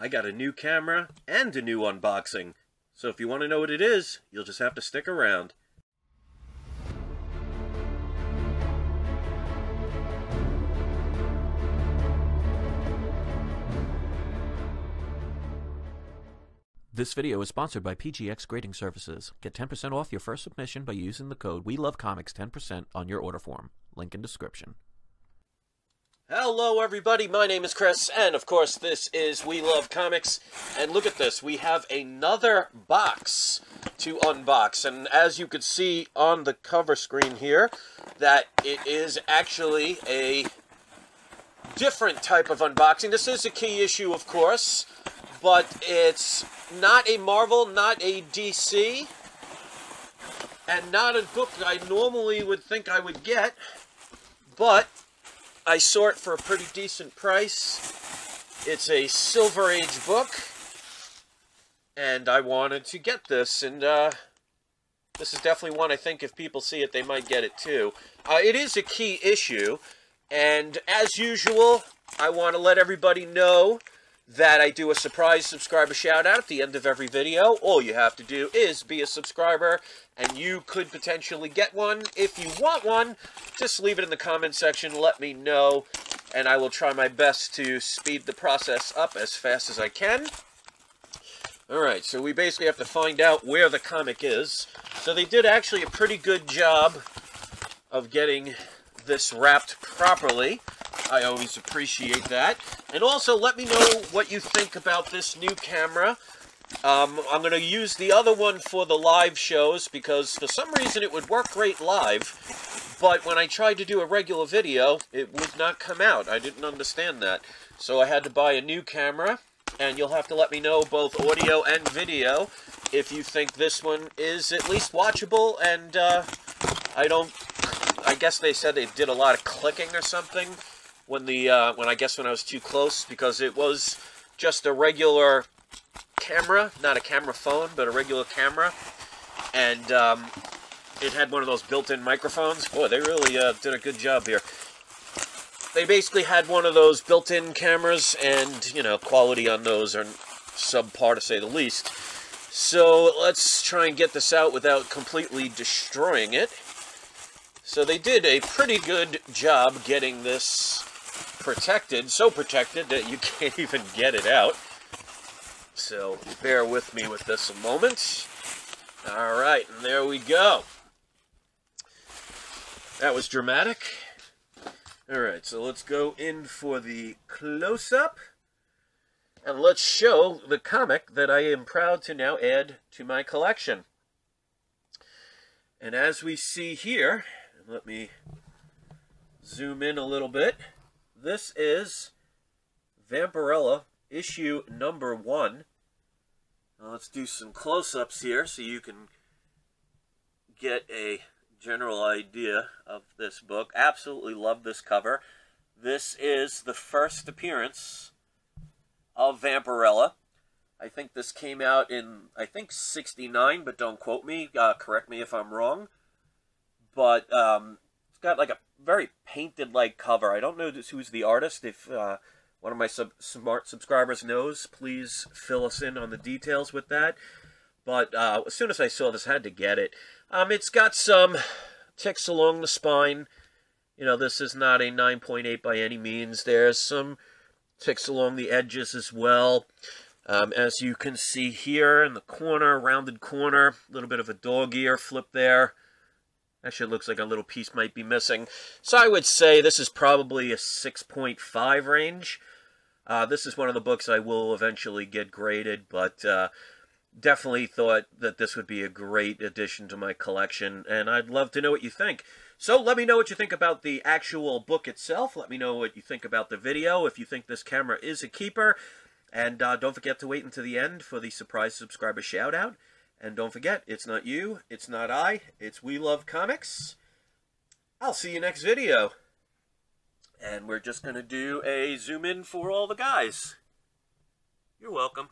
I got a new camera and a new unboxing. So if you want to know what it is, you'll just have to stick around. This video is sponsored by PGX Grading Services. Get 10% off your first submission by using the code WeLoveComics10% on your order form. Link in description. Hello everybody, my name is Chris, and of course this is We Love Comics. And look at this, we have another box to unbox. And as you can see on the cover screen here, that it is actually a different type of unboxing. This is a key issue, of course, but it's not a Marvel, not a DC, and not a book that I normally would think I would get, but I saw it for a pretty decent price. It's a Silver Age book, and I wanted to get this, and this is definitely one I think if people see it, they might get it too. It is a key issue, and as usual, I want to let everybody know that I do a surprise subscriber shout out at the end of every video. All you have to do is be a subscriber, and you could potentially get one. If you want one, just leave it in the comment section, let me know, and I will try my best to speed the process up as fast as I can. Alright, so we basically have to find out where the comic is. So they did actually a pretty good job of getting this wrapped properly. I always appreciate that. And also, let me know what you think about this new camera. I'm going to use the other one for the live shows, because for some reason it would work great live, but when I tried to do a regular video, it would not come out. I didn't understand that. So I had to buy a new camera, and you'll have to let me know, both audio and video, if you think this one is at least watchable, and I guess they said they did a lot of clicking or something when the when I was too close, because it was just a regular camera, not a camera phone, but a regular camera, and it had one of those built-in microphones. Boy, they really did a good job here. They basically had one of those built-in cameras, and you know, quality on those are subpar to say the least. So let's try and get this out without completely destroying it. So they did a pretty good job getting this protected, so protected that you can't even get it out. So bear with me with this a moment. All right, and there we go. That was dramatic. All right, so let's go in for the close-up, and let's show the comic that I am proud to now add to my collection. And as we see here, let me zoom in a little bit. This is Vampirella, issue number 1. Now let's do some close-ups here so you can get a general idea of this book. Absolutely love this cover. This is the first appearance of Vampirella. I think this came out in, I think, 69, but don't quote me. Correct me if I'm wrong. But it's got like a very painted-like cover. I don't know who's the artist. If one of my smart subscribers knows, please fill us in on the details with that. But as soon as I saw this, I had to get it. It's got some ticks along the spine. You know, this is not a 9.8 by any means. There's some ticks along the edges as well. As you can see here in the corner, rounded corner, a little bit of a dog ear flip there. Actually, it looks like a little piece might be missing. So I would say this is probably a 6.5 range. This is one of the books I will eventually get graded, but definitely thought that this would be a great addition to my collection, and I'd love to know what you think. So let me know what you think about the actual book itself. Let me know what you think about the video, if you think this camera is a keeper. And don't forget to wait until the end for the surprise subscriber shout-out. And don't forget, it's not you, it's not I, it's We Love Comics. I'll see you next video. And we're just going to do a zoom in for all the guys. You're welcome.